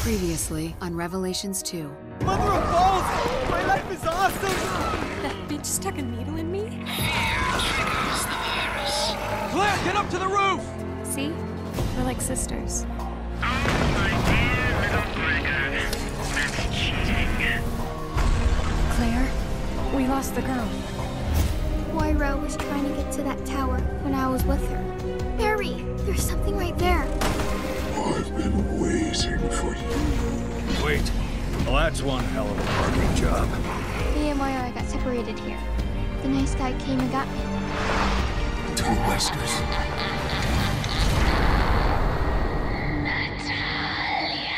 Previously on Revelations 2. Mother of balls! My life is awesome! That bitch stuck a needle in me? Fear triggers the virus. Claire, get up to the roof! See? We're like sisters. Oh, my dear little Gregor. That's cheating. Claire, we lost the girl. Moira was trying to get to that tower when I was with her. Barry, there's something right there. I've been waiting for you. Wait. Well, that's one hell of a parking job. Me and Moira got separated here. The nice guy came and got me. Two Weskers. Natalia.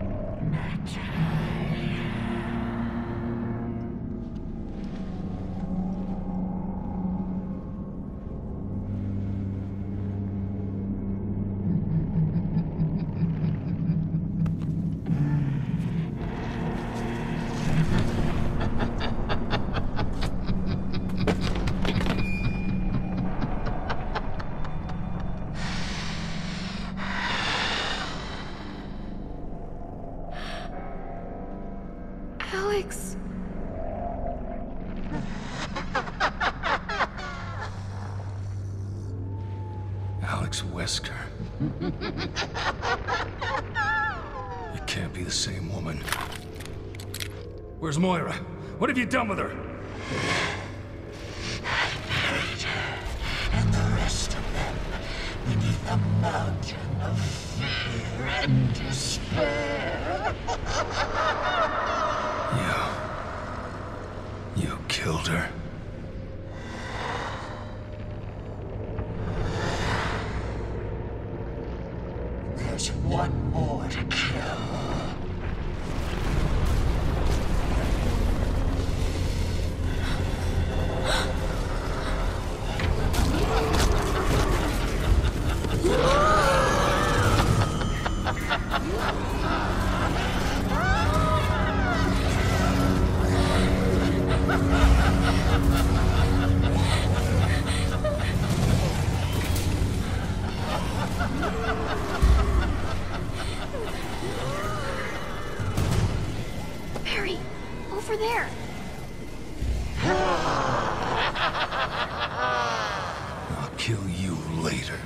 Alex Wesker. It can't be the same woman. Where's Moira? What have you done with her? I buried her and the rest of them beneath a mountain of fear and despair. You killed her. There's one more to kill. There. I'll kill you later.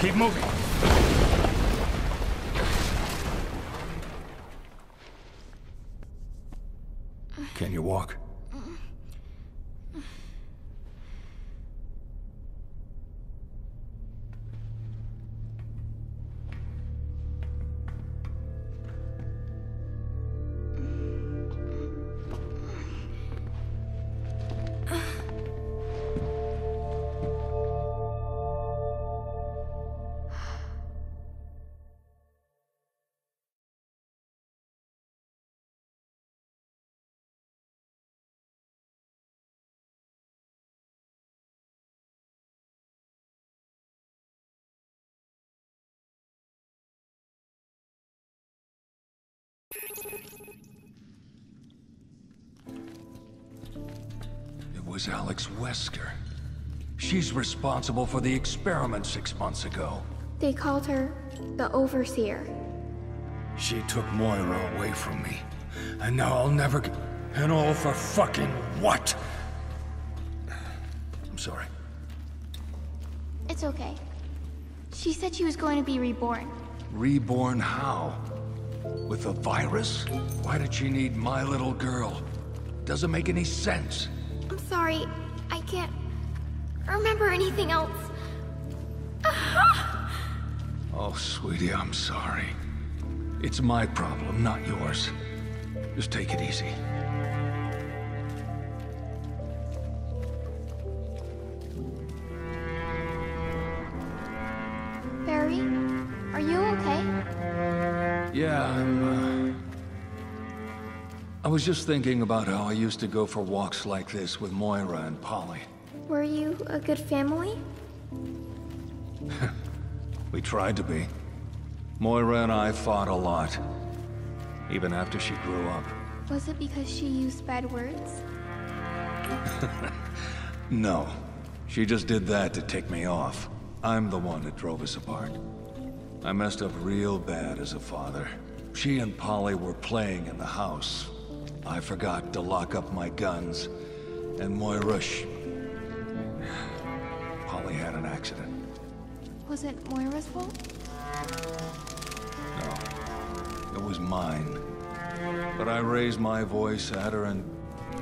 Keep moving. Can you walk? It was Alex Wesker. She's responsible for the experiment 6 months ago. They called her the Overseer. She took Moira away from me. And now I'll never get... And all for fucking what? I'm sorry. It's okay. She said she was going to be reborn. Reborn how? With a virus? Why did she need my little girl? Doesn't make any sense. I'm sorry. I can't remember anything else. Oh, sweetie, I'm sorry. It's my problem, not yours. Just take it easy. Barry, are you okay? Yeah, I'm... I was just thinking about how I used to go for walks like this with Moira and Polly. Were you a good family? We tried to be. Moira and I fought a lot, even after she grew up. Was it because she used bad words? No. She just did that to tick me off. I'm the one that drove us apart. I messed up real bad as a father. She and Polly were playing in the house. I forgot to lock up my guns, and Moira... Polly had an accident. Was it Moira's fault? No. It was mine. But I raised my voice at her, and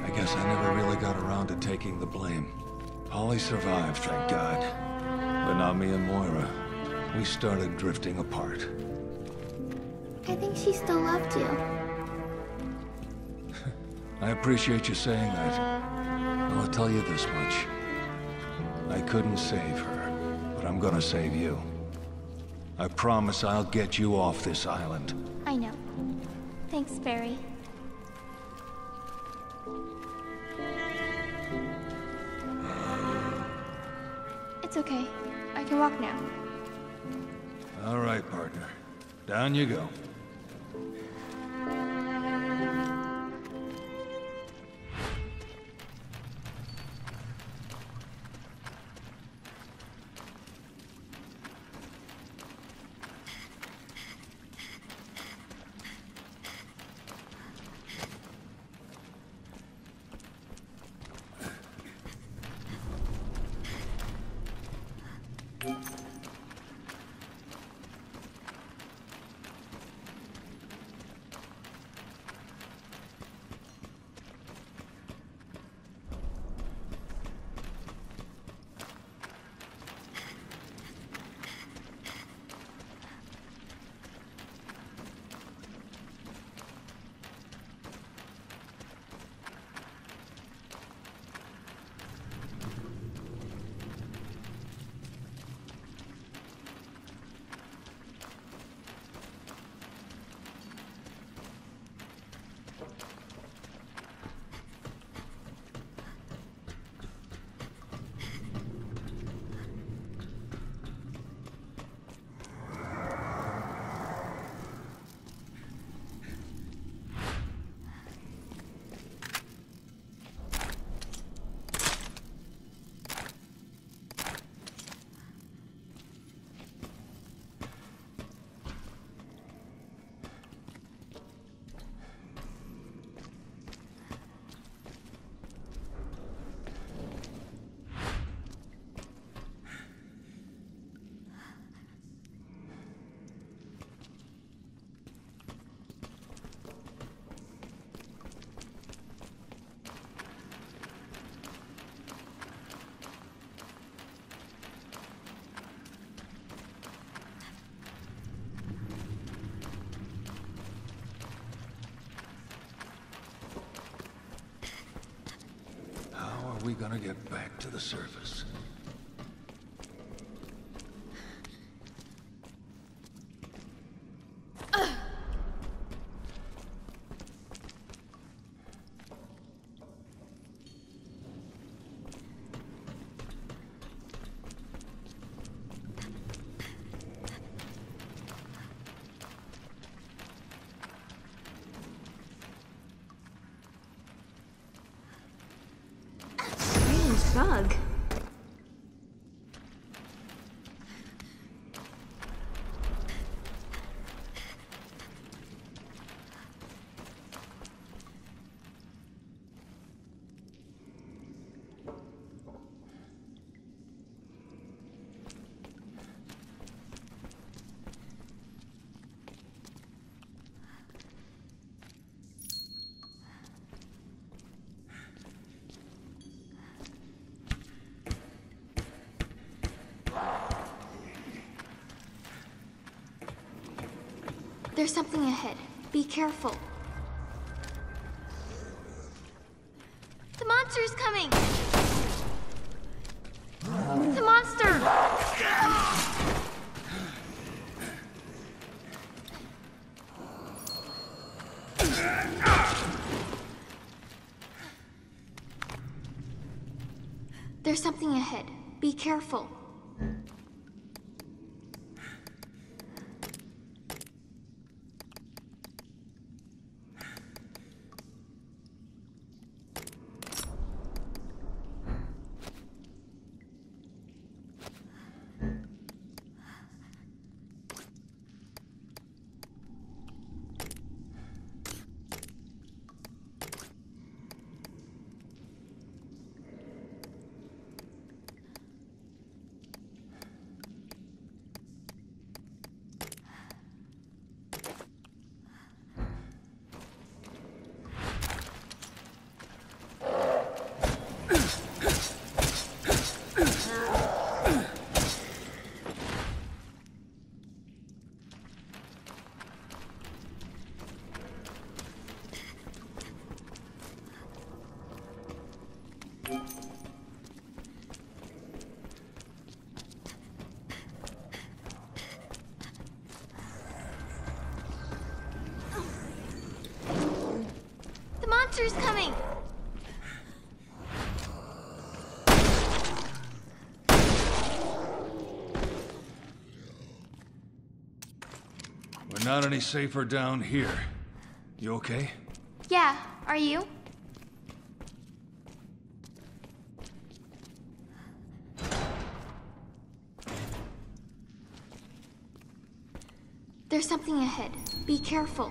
I guess I never really got around to taking the blame. Polly survived, thank God. But not me and Moira. We started drifting apart. I think she still loved you. I appreciate you saying that. I'll tell you this much. I couldn't save her. But I'm gonna save you. I promise I'll get you off this island. I know. Thanks, Barry. It's okay. I can walk now. All right, partner. Down you go. We're gonna get back to the surface. Doug. There's something ahead. Be careful. The monster is coming! The monster! There's something ahead. Be careful. Is coming. We're not any safer down here. You okay? Yeah, are you? There's something ahead. Be careful.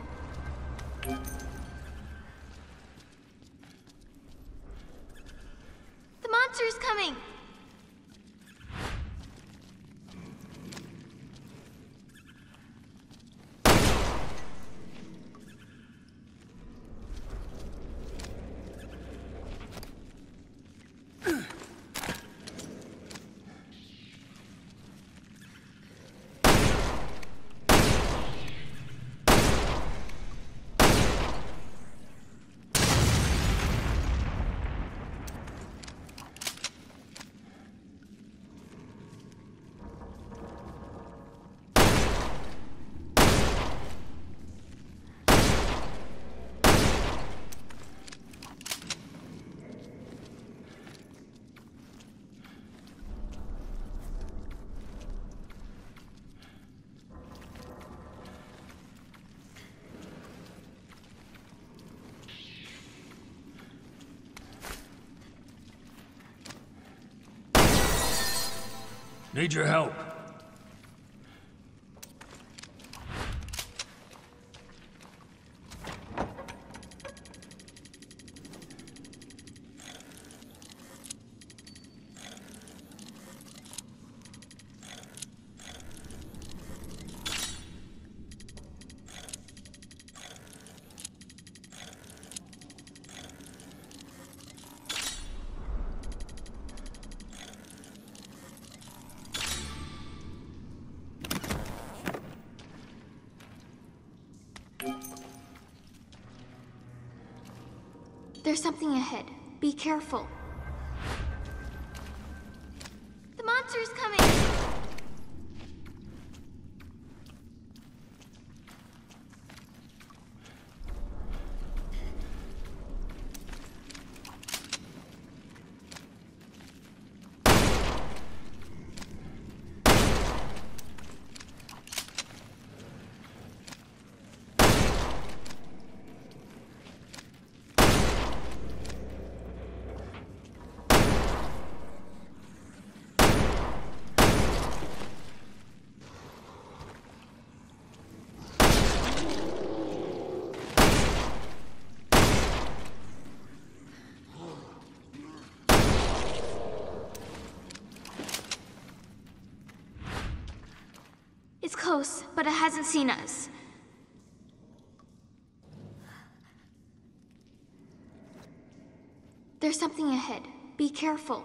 Need your help. There's something ahead. Be careful. The monster is coming! Close, but it hasn't seen us. There's something ahead. Be careful.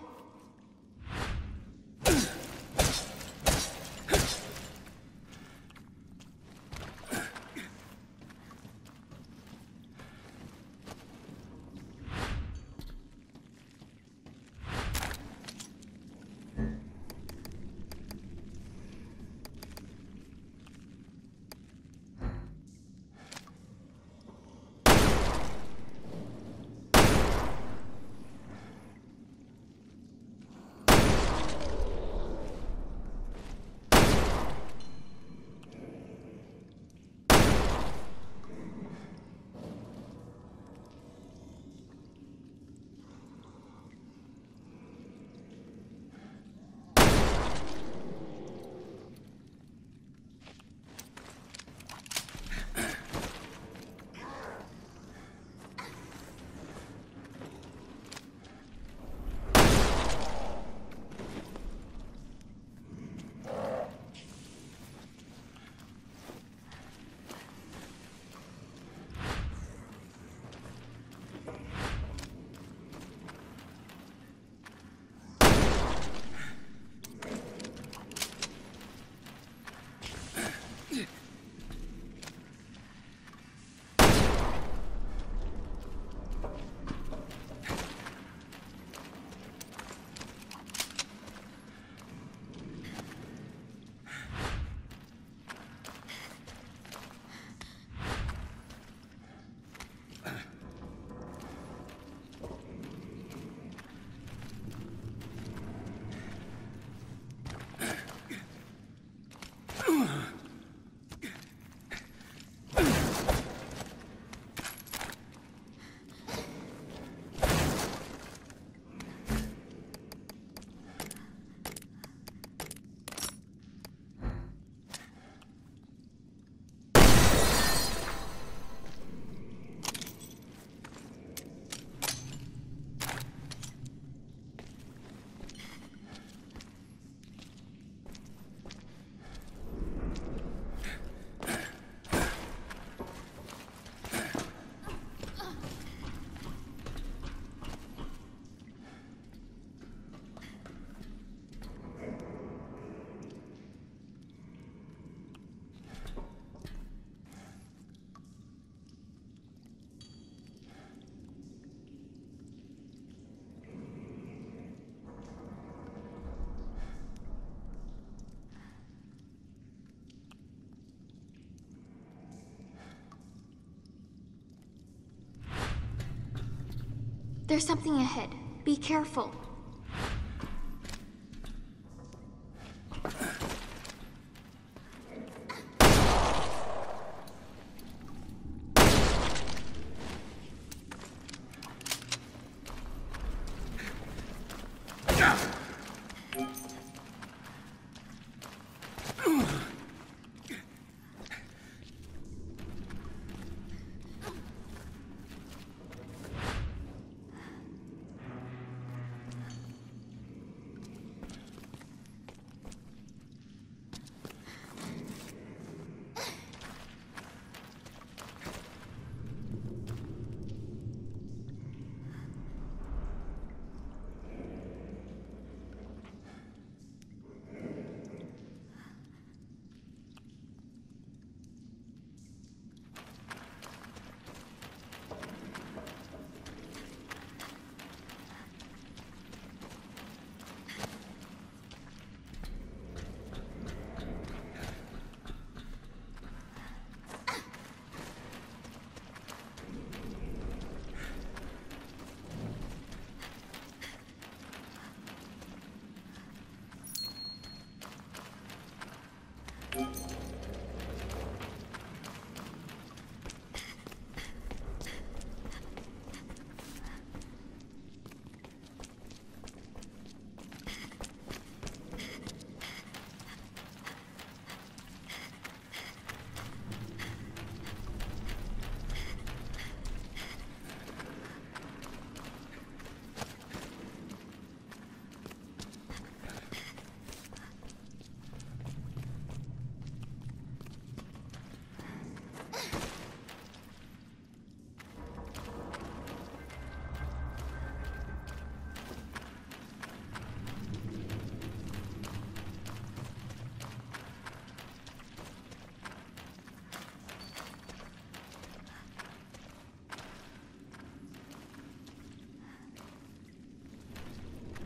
There's something ahead. Be careful.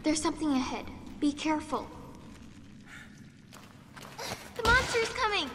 There's something ahead. Be careful. The monster's coming!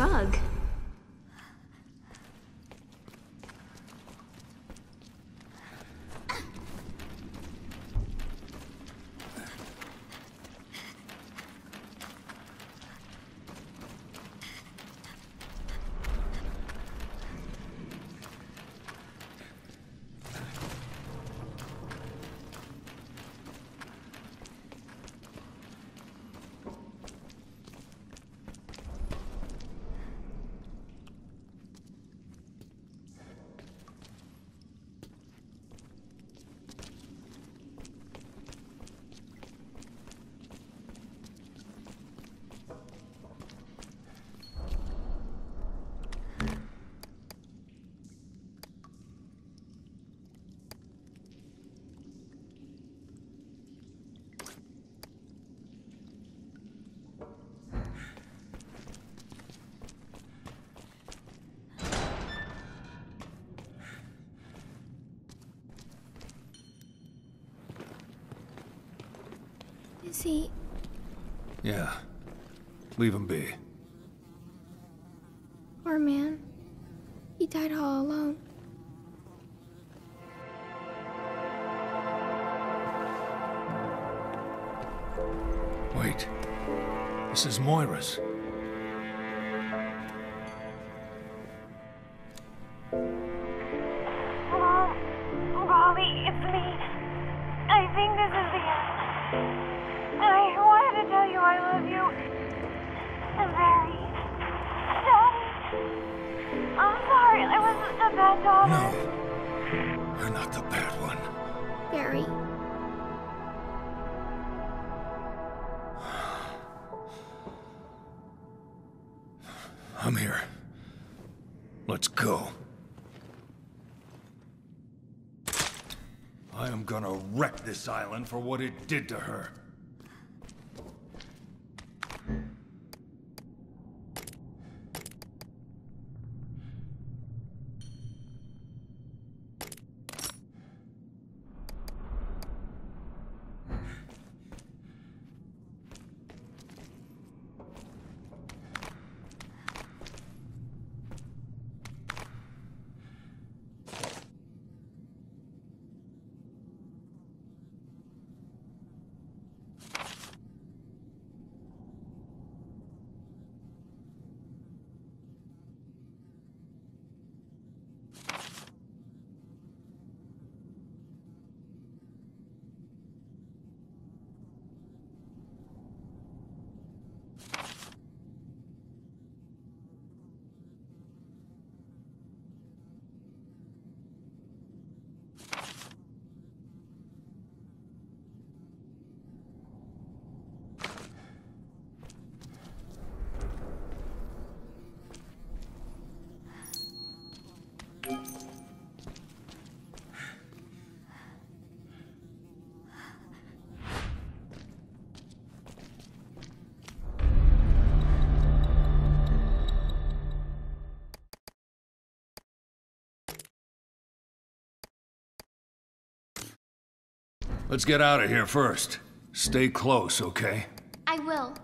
Doug. Is he? Yeah. Leave him be. Poor man. He died all alone. Wait. This is Moira's. This island for what it did to her. Let's get out of here first. Stay close, okay? I will.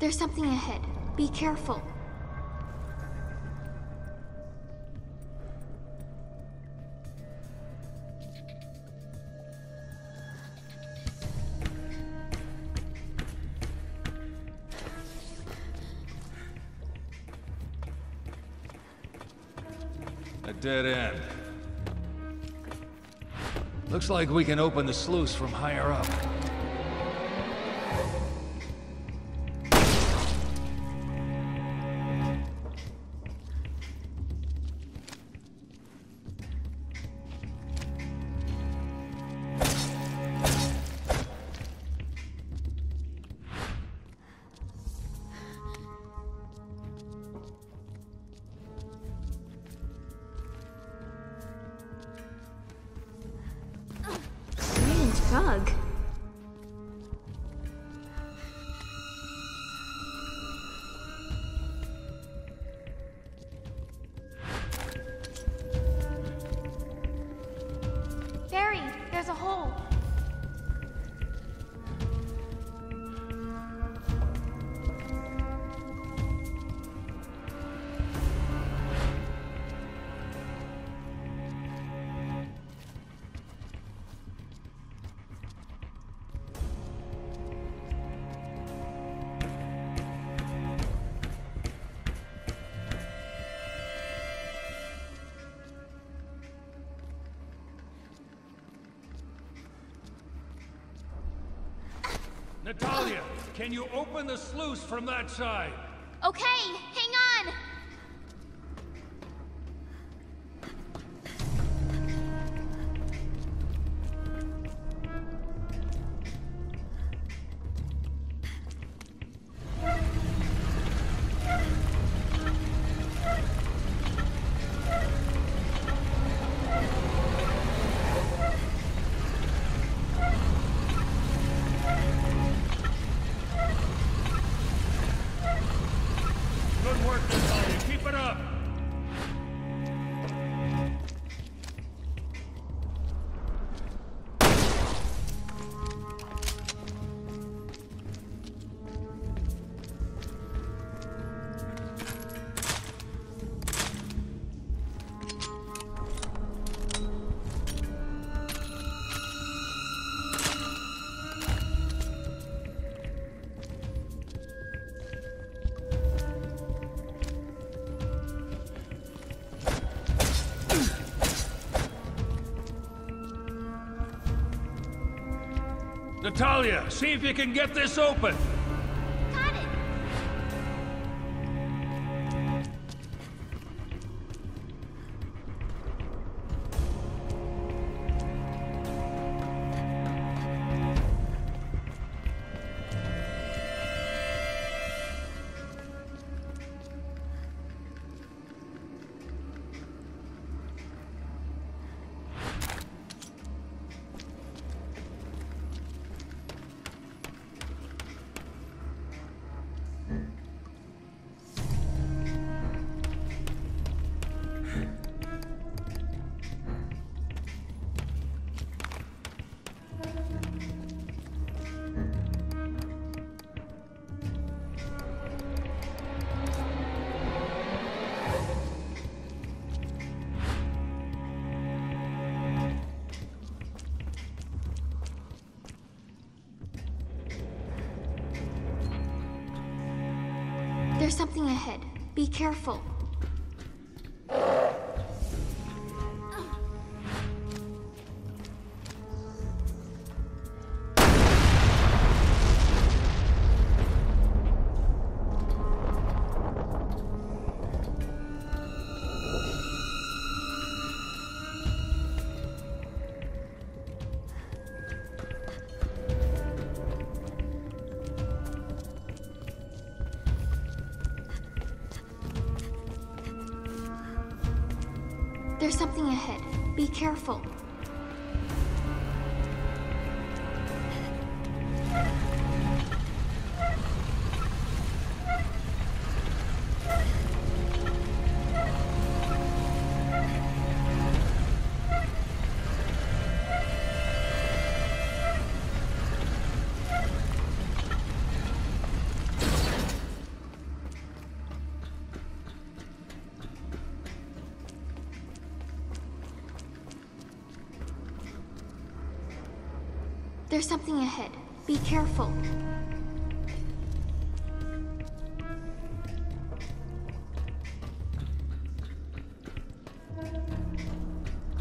There's something ahead. Be careful. A dead end. Looks like we can open the sluice from higher up. Doug. Barry, there's a hole. Natalia, can you open the sluice from that side? Okay, hang on! Natalia, see if you can get this open! Got it! There's something ahead. Be careful. There's something ahead. Be careful. There's something ahead. Be careful.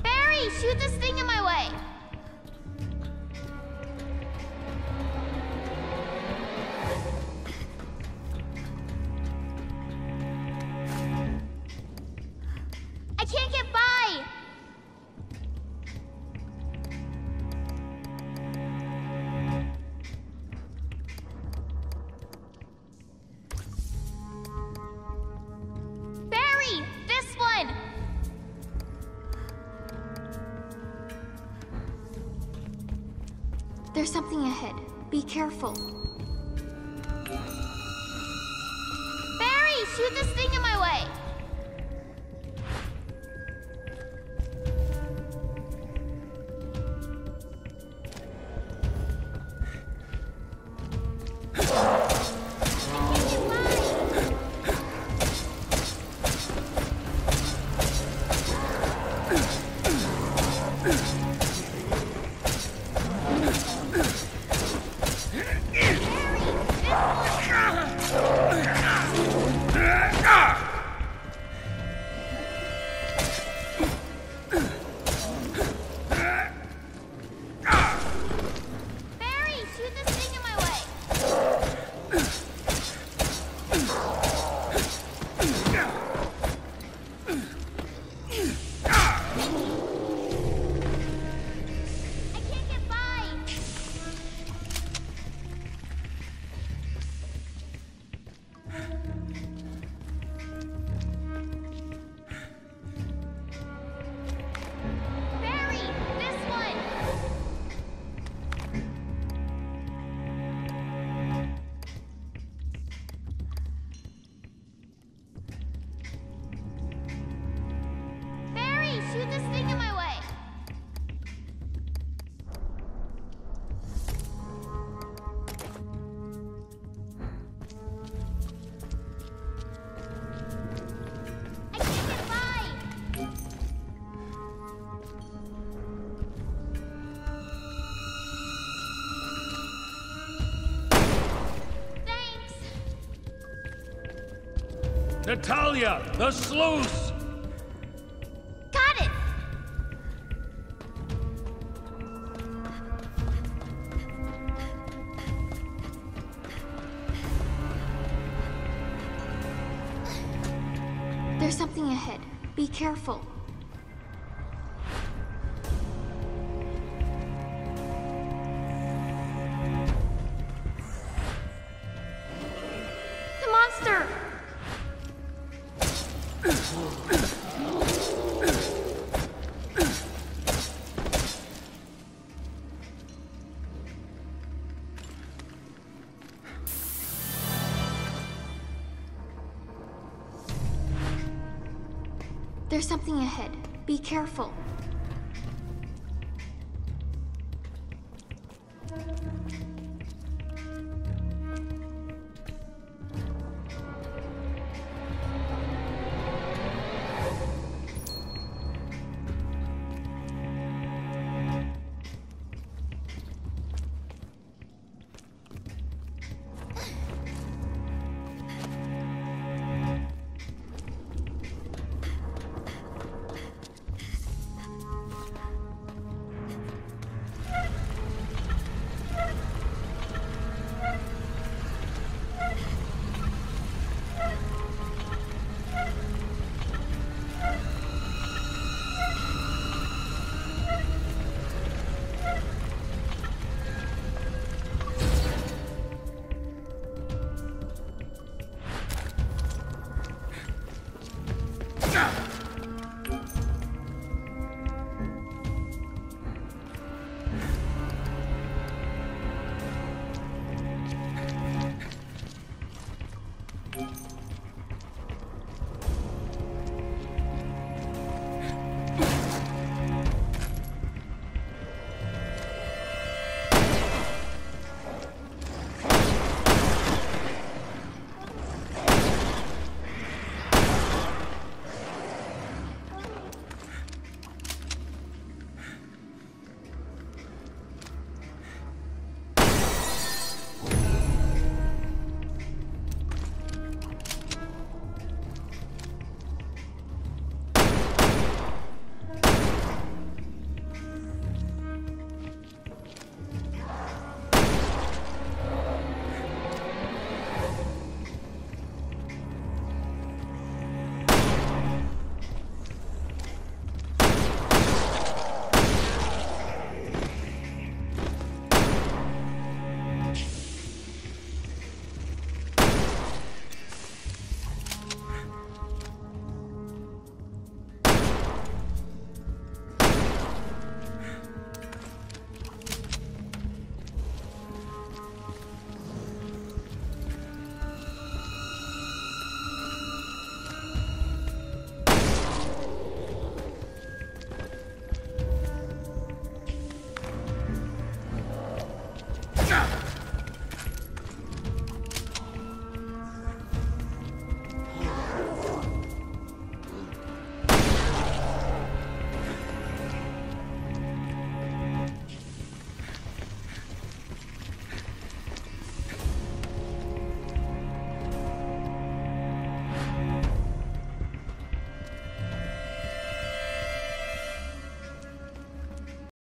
Barry, shoot this thing in my way. There's something ahead. Be careful. Barry, shoot this thing in my way. Natalia, the sluice! Got it! There's something ahead. Be careful. There's something ahead. Be careful.